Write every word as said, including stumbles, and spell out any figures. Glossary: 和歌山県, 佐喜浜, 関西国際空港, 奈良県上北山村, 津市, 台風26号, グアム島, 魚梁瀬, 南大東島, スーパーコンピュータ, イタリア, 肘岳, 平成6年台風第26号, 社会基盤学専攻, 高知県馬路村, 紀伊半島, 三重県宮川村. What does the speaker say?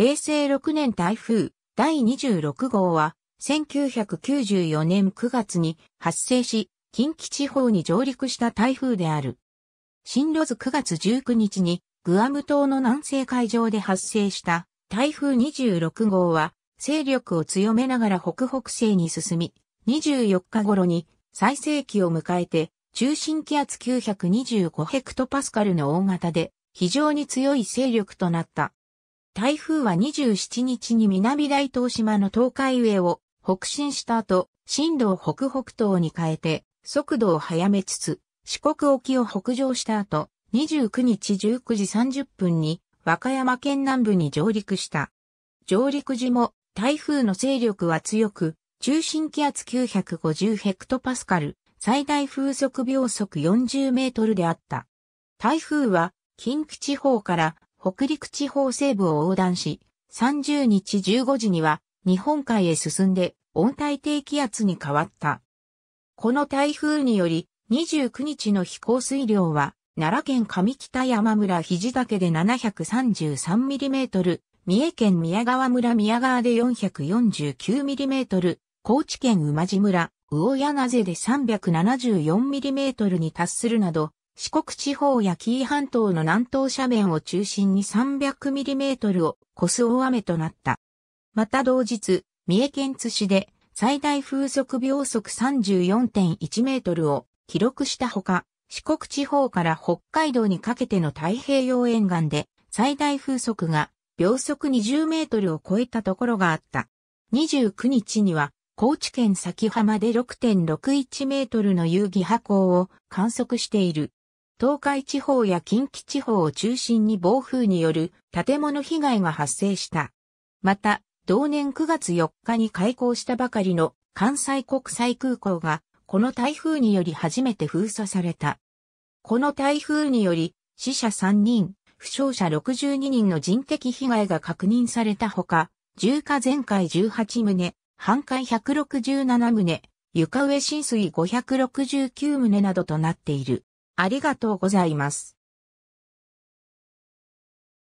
へいせいろくねん台風だいにじゅうろくごうはせんきゅうひゃくきゅうじゅうよねんくがつに発生し、近畿地方に上陸した台風である。進路図くがつじゅうくにちにグアム島の南西海上で発生した台風にじゅうろくごうは勢力を強めながら北北西に進み、にじゅうよっかごろに最盛期を迎えて中心気圧きゅうひゃくにじゅうごヘクトパスカルの大型で非常に強い勢力となった。台風はにじゅうしちにちに南大東島の東海上を北進した後、進路を北北東に変えて速度を速めつつ、四国沖を北上した後、にじゅうくにちじゅうくじさんじゅっぷんに和歌山県南部に上陸した。上陸時も台風の勢力は強く、中心気圧きゅうひゃくごじゅうヘクトパスカル、最大風速秒速よんじゅうメートルであった。台風は近畿地方から北陸地方西部を横断し、さんじゅうにちじゅうごじには日本海へ進んで温帯低気圧に変わった。この台風により、にじゅうくにちの飛行水量は、奈良県上北山村肘岳でななひゃくさんじゅうさんミリメートル、三重県宮川村宮川でよんひゃくよんじゅうきゅうミリメートル、高知県馬路村、魚柳瀬でさんびゃくななじゅうよんミリメートルに達するなど、四国地方や紀伊半島の南東斜面を中心にさんびゃくミリメートルを超す大雨となった。また同日、三重県津市で最大風速秒速 さんじゅうよんてんいちメートルを記録したほか、四国地方から北海道にかけての太平洋沿岸で最大風速が秒速にじゅうメートルを超えたところがあった。にじゅうくにちには高知県佐喜浜で ろくてんろくいちメートルの遊戯波高を観測している。東海地方や近畿地方を中心に暴風による建物被害が発生した。また、同年くがつよっかに開港したばかりの関西国際空港がこの台風により初めて封鎖された。この台風により死者さんにん、負傷者ろくじゅうににんの人的被害が確認されたほか、住家全壊じゅうはちとう、半壊ひゃくろくじゅうななとう、床上浸水ごひゃくろくじゅうきゅうとなどとなっている。ありがとうございます。